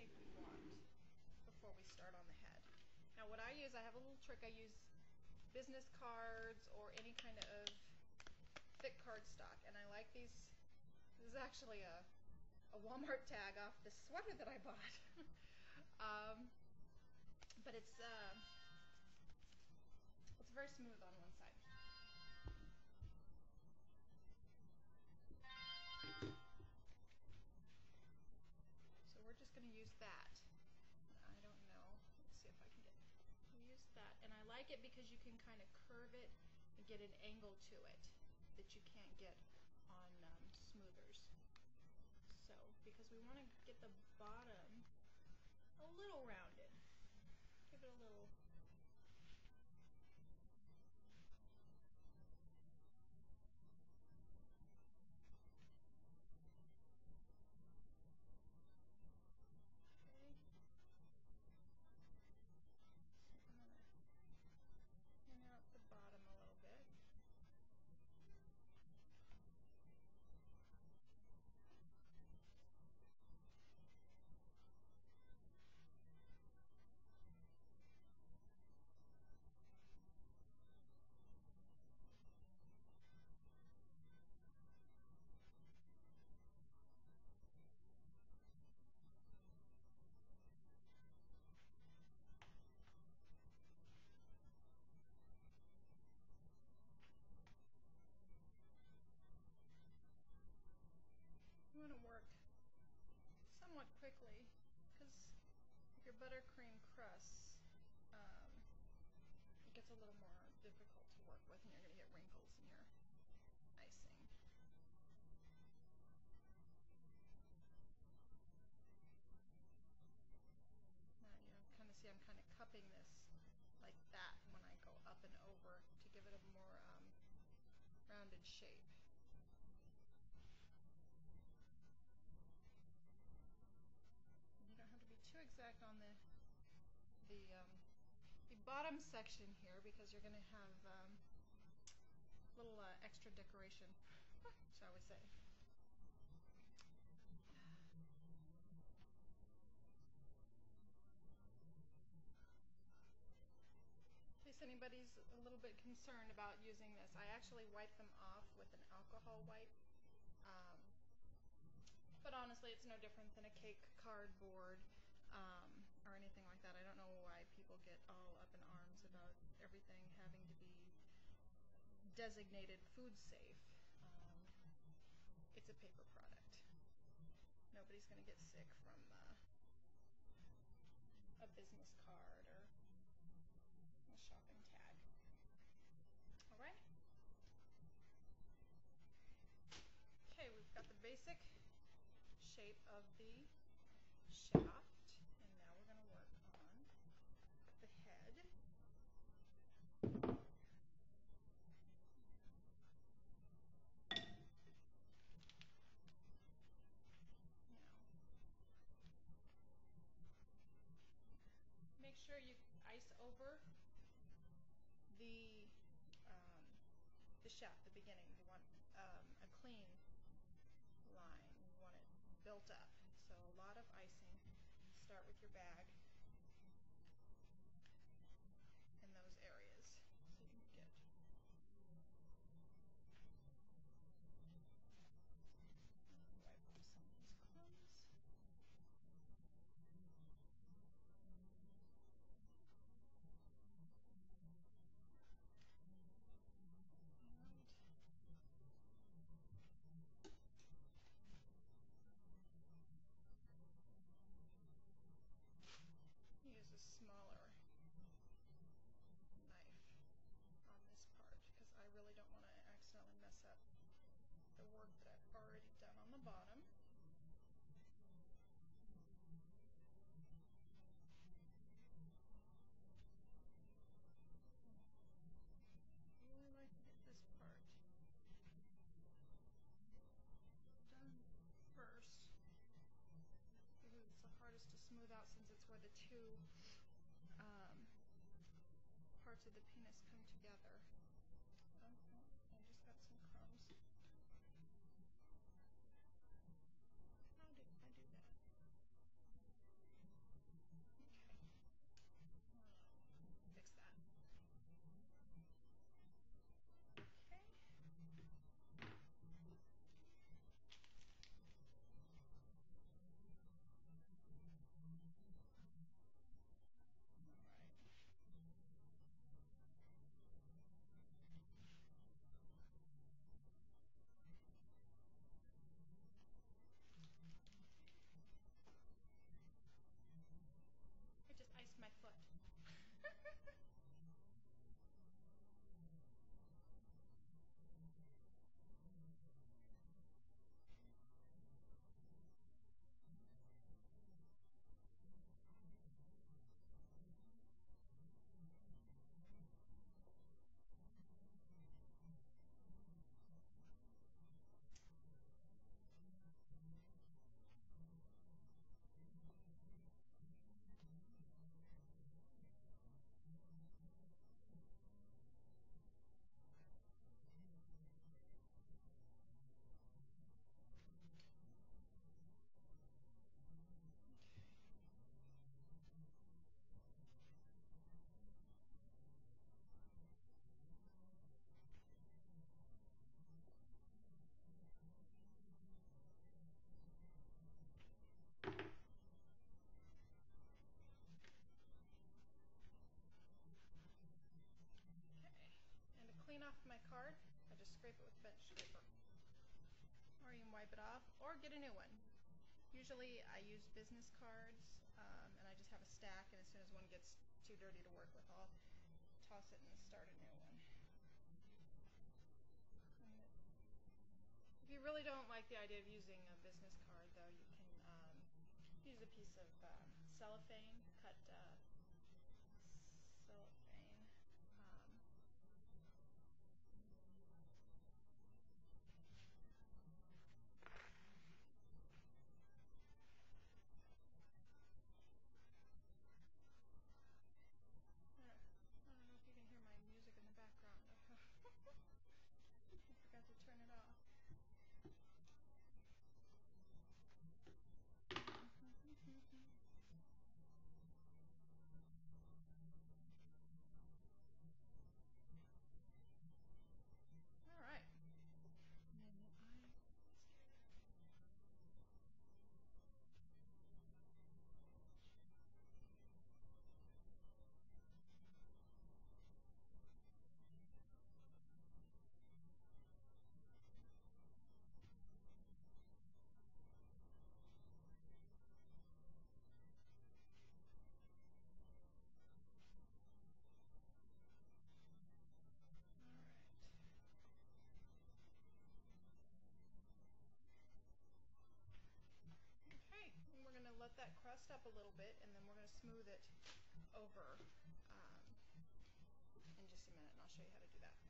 shape we want before we start on the head. Now what I use, I have a little trick. I use business cards or any kind of thick cardstock, and I like these. This is actually a Walmart tag off the sweater that I bought. But it's very smooth on one side. So we're just going to use that. I don't know. Let's see if I can get use that. And I like it because you can kind of curve it and get an angle to it that you can't get on smoothers. So because we want to get the bottom a little rounded. Give it a little. Want to work somewhat quickly because your buttercream crust it gets a little more difficult to work with, and you're going to get wrinkles in your icing. Now you kind of see I'm kind of cupping this like that when I go up and over to give it a more rounded shape. Exact on the bottom section here because you're going to have little extra decoration, shall we say. In case anybody's a little bit concerned about using this, I actually wipe them off with an alcohol wipe. But honestly, it's no different than a cake cardboard. Or anything like that. I don't know why people get all up in arms about everything having to be designated food safe. It's a paper product. Nobody's going to get sick from a business card or a shopping tag. All right. Okay, we've got the basic shape of the shaft. You ice over the shaft, the beginning. You want a clean line. You want it built up. So a lot of icing. Start with your bag in those areas. So you can get. Wipe off some of these crumbs. Smaller knife on this part because I really don't want to accidentally mess up the work that I've already done on the bottom. I really like to get this part done first. Maybe it's the hardest to smooth out since it's where the two parts of the penis come together. Oh, I just got some crumbs. How did I do that? or get a new one. Usually I use business cards, and I just have a stack, and as soon as one gets too dirty to work with, I'll toss it and start a new one. If you really don't like the idea of using a business card, though, you can use a piece of cellophane, cut cellophane, I don't know if you can hear my music in the background. I forgot to turn it off. Alright. And then let that crust up a little bit, and then we're going to smooth it over in just a minute, and I'll show you how to do that.